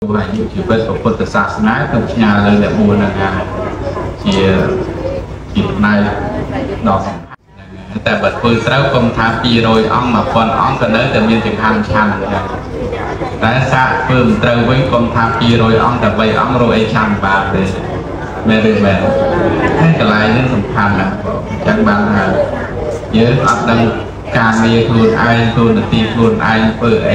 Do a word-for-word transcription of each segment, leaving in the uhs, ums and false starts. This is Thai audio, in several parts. อายุชีวิตของพุทธศาสนาต้องใช้เลยแหละมูลงานเชี่ยกิจในดอกแต่บัดปุยเต้ากรมทาปีโรยอ้อมมาปนอ้อมกันเลยแต่มีถึงทางชันแต่สะเพิ่มเต้าไว้กรมทาปีโรยอ้อมแต่ใบอ้อมโรยชันบาดเลยแม่เรื่องแบบให้กลายนี่สำคัญนะจังบางฮะเยอะอัดดังการมีครูนไอครูนตีครูนไอเปิดไอ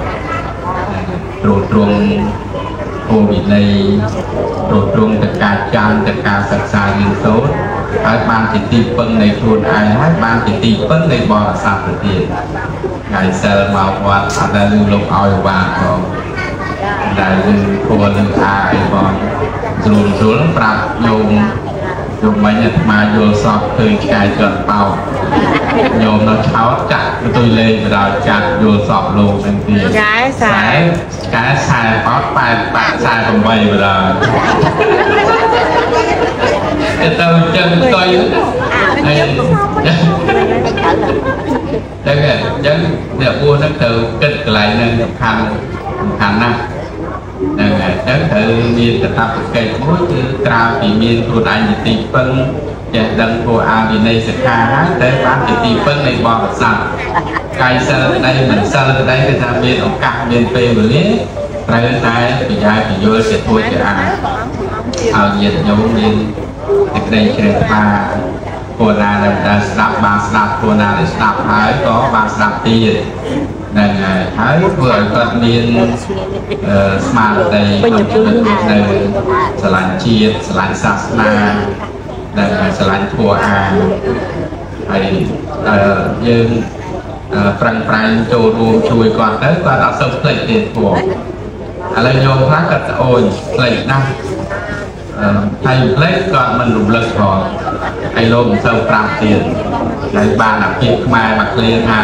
ตรวจตรงโควิดในตรวจตรงจากการจานจากการศึกษาเรียนโซ่ให้บ้านจิตติปังในครูนไอให้บ้านจิตติปังในบอสามตัวที่ไงเซลมาวันอาจจะลืมลงเอาอยู่บ้างก็ได้ลืมโควิดลืมไอก็จูนจูนปรับโยงโยงไม่หยุดมาโยนสอบเคยกายเกินเป่าโยมเราเช้าจัดประตูเลยเราจัดโยนสอบลงทันทีสายสายสายสายป๊อปปายปากสายผมไปเราจะเติมจังตัวอยู่ไอ้จังเนี่ยจังเดี๋ยวพูดนั่งเติมเกิดอะไรนั่งขันขันนะนั่นไงจังเติมมีแต่ตับเก่งมุ้ยตราปีมีตัวใดติดปังจะดังโบอาบิในสกาฮัตได้บ้านจิตติเปิ้ลในบ่อสัตว์ไก่เซอร์ได้เหมือนเซอร์ได้เป็นทางเบียนของกาเบียนเปย์หรือเลี้ยไตรได้ปียายปีโยเสร็จพูดจะอ่านเอาเหยียดโยมเบียนในในเชิงปลาโคนาในในสลับบางสลับโคนาในสลับหายก็บางสลับตีนั่นไงหายเพื่อการเบียนสมาร์ทในในสลันชีสสลันศาสนาได้สลันทัวอาไอยืนปรังปรังโจรูช่วยก่อนแล้วก่อนเอาสมเพลย์เด็ดหัวอะไรโยมพระกัจโอนเพลย์นะไทยเพลย์ก่อนมันหลุมเลิกพอไอโลมเซลปรามเตียนในบ้านหนักเก็บมาหมักเลี้ยงหา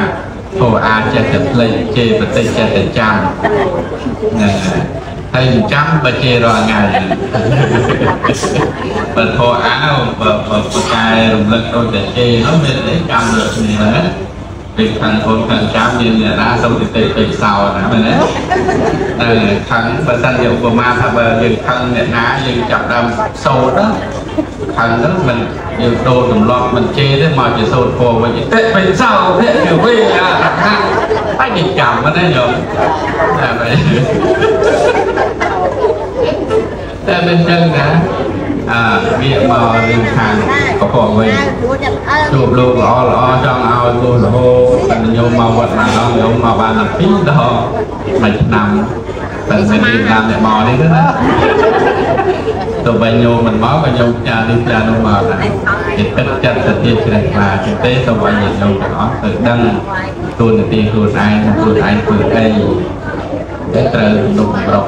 ทัวอาเจตเพลย์เจปติเจตจามไอ้จ้ำประเจรอไงเปิดโทรอ้าวเปิดเปิดประกายลมเลิกโดนแต่เจแล้วเป็นไอ้จ้ำเลยนี่นะเป็นทางโทนทางจ้ำยืนเนี่ยนะสมติเตะเป็นเสานะมันนะเออทั้งประสันเดียวประมาทับเบอร์ยืนทั้งเนี่ยนะยืนจับดำโซ่เนาะทั้งนั้นมันยืนโดนถุงรอบมันเจได้มาจะโซ่โผล่ไปเตะเป็นเสาเตะอยู่เว้ยอะไอ้กิจกรรมมันได้ยอมอะไรแต่เป็นเรื่องนะเบียร์มาลืมทางก็พอไว้จูบลูกอ๋ออ๋อจ้องเอาลูกโหมันโยมมาวัดมาเราโยมมาบ้านแบบนี้ดอกมันนำเป็นเป็นดีตามแต่มอนี่ก็นะตัวใบโยมมันม้อใบโยมยาลืมยาลงมาจิตกันจัดสติจิตมาจิตเตะตัวใบโยมโยมอ๋อตื่นดังตัวหนึ่งตีตัวไอ้ตัวไอ้ตัวไอ้ได้เติมลงรอง